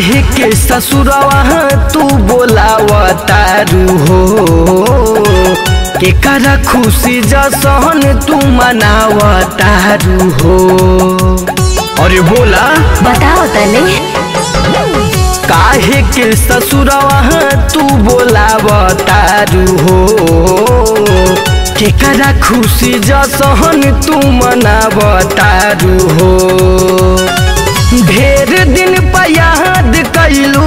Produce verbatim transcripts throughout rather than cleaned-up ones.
काहे के ससुरवा तू बोलावा तारू हो, केकरा खुशी जसन तू मनावा तारू हो। अरे बोला बताओ तले काहे के ससुरवा तू बोलावा तारू हो, केकरा खुशी जसन तू मनावा तारू हो। ढेर दिन पर याद कैलू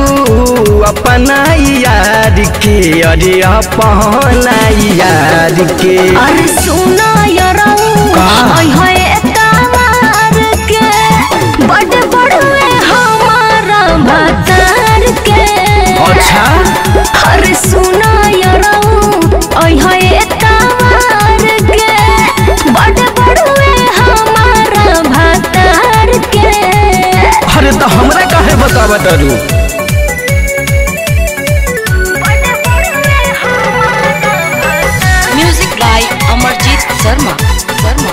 अपना यार के, अरे अपना यार के, अरे सुना यार के बड़ बड़वे हमारा भतार के। अच्छा अरे सुना यार के बड़ बड़वे हमारा भतार के। अरे तो हमरा काहे बतावा तारू, म्यूजिक बाय अमरजीत शर्मा शर्मा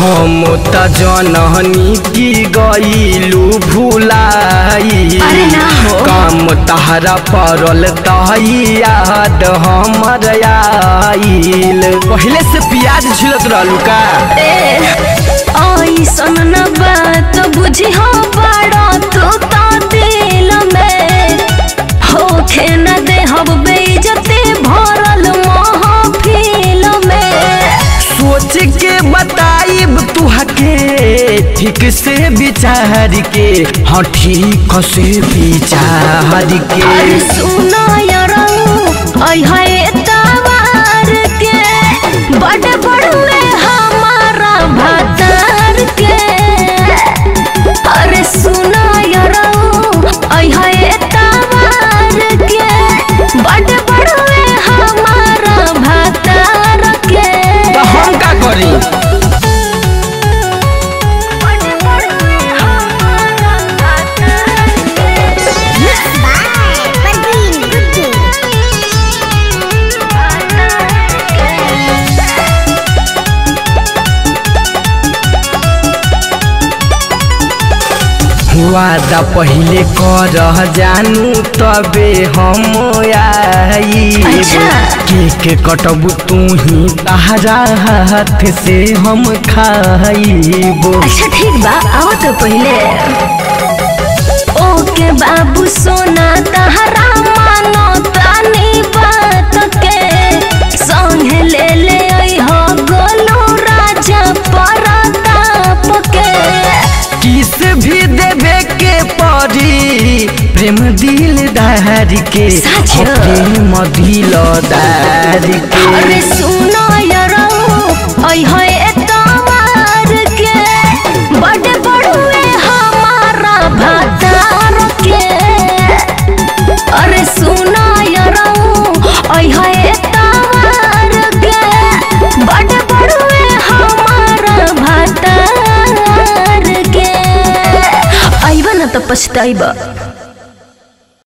हम त जनहनी की गईलू भुलाई, काम तहरा पड़ल तही याद हमर आइल। पहले से प्याज झिलत रहलू का ऐसन न बात बुझी हो बड़ा तो दिल में होखे न दे हम बेइज्जती भरल महफिल में। सोच के बताई तुहके ठीक से विचार के, हाँ ठीक से विचार के। अरे सुना यार के बड़ बड़वे हमारा भतार के, अरे सुना यार के बड़ बड़वे हमारा भतार के। हम का करी वादा पहले कर जानू तबे हम आई। केक कटबू तू ही तहरा हाथ से हम खाईबो। अच्छा ठीक बा आओ तो पहले ओके बाबू सोना तहरा मानो तानी बात के संग ले ले आई हो गोलू राजा परताप के। किस भी देवे के परी प्रेम दिलदार के, प्रेम दिलदार के। अरे सुनो यार के बड़ बड़वे हमारा भतार के, अरे सुनो यार के बड़ बड़वे हमारा भतार के। आइबा न तो पछताइबा।